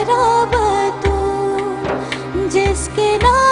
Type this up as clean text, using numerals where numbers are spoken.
शराब तू जिसके नाम